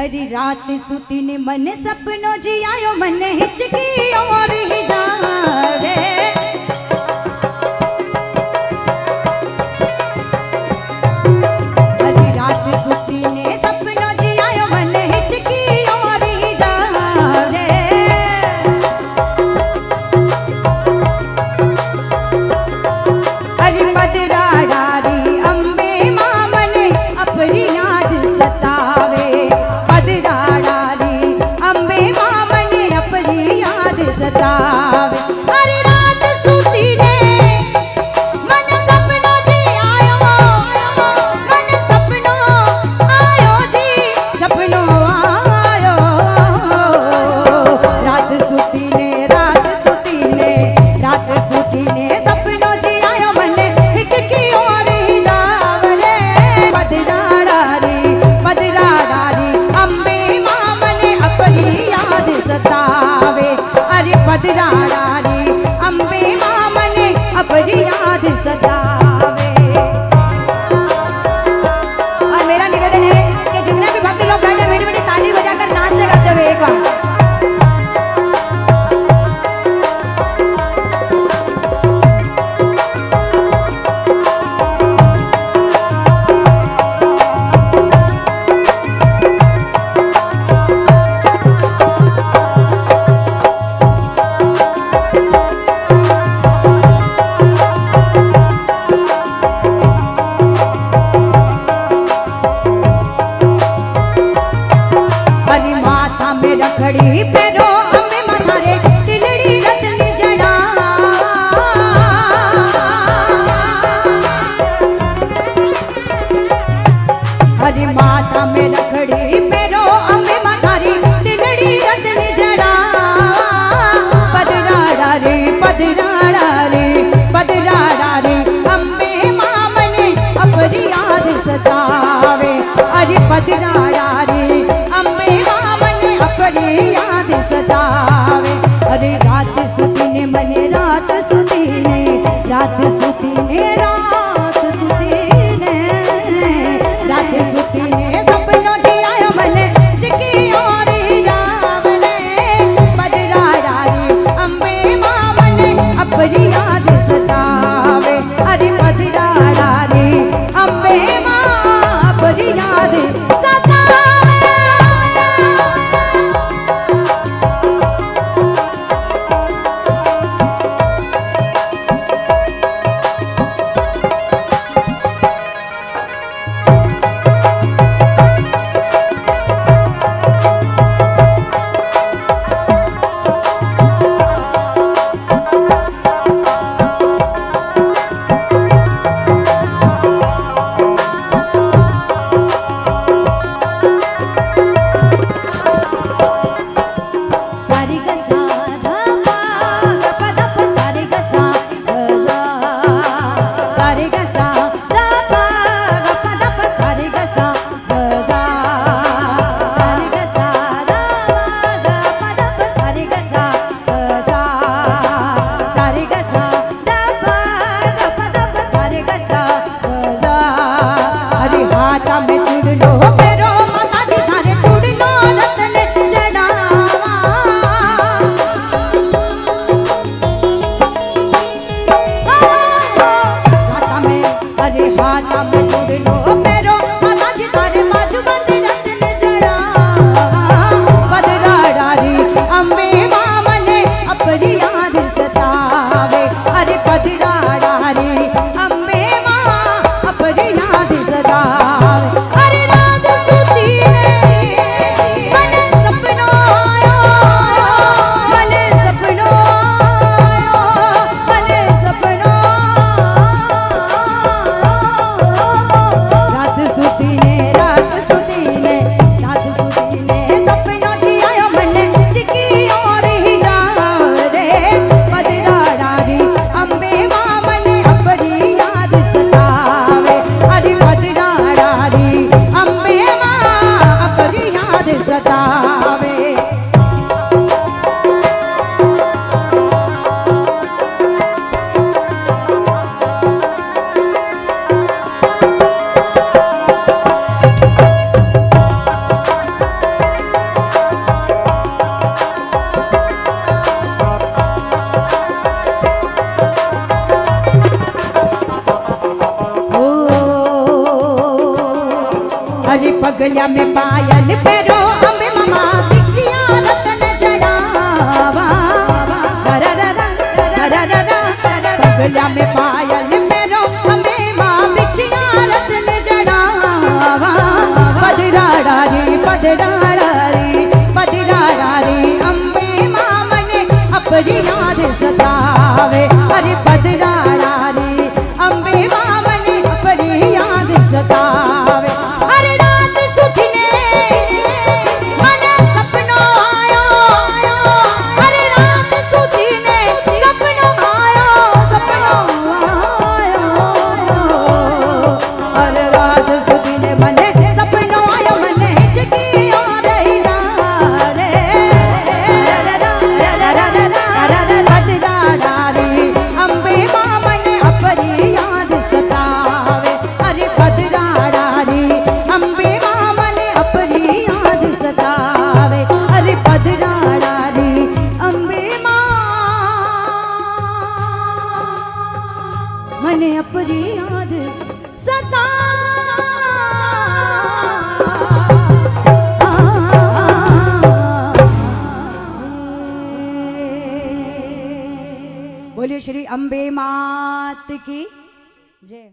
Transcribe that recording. अरे रात सुती ने मन सपनों जी आयो मन हिचकी और ही जा रे बगलिया में पायल पेरो अम्बे मामा बिछिया रतन जड़ावा बगलिया में पायल पेरो अम्बे मामा बिछिया रतन जड़ावा पदराड़ा रे पदराड़ा रे पदराड़ा रे अम्बे मामा ने अपनी याद सतावे। अरे पदराड़ा रे अम्बे मामा ने अपनी याद सतावे। बोलिए श्री अम्बे मात की जय।